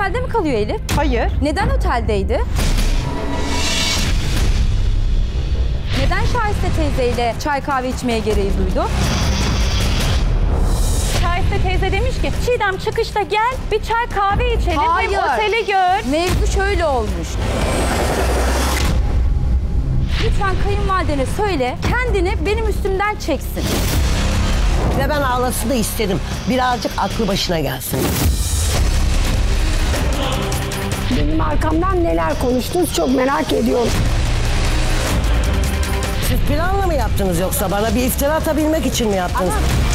otelde mi kalıyor Elif? Hayır. Neden oteldeydi? Neden Şahiste teyzeyle çay kahve içmeye gereği duydu? Şahiste teyze demiş ki, Çiğdem çıkışta gel bir çay kahve içelim. Hayır. Benim oteli gör. Mevzu şöyle olmuş. Lütfen kayınvalidene söyle, kendini benim üstümden çeksin. Ve ben ağlasını istedim. Birazcık aklı başına gelsin. Benim arkamdan neler konuştunuz çok merak ediyorum. Siz planla mı yaptınız yoksa bana bir iftira atabilmek için mi yaptınız? Aha.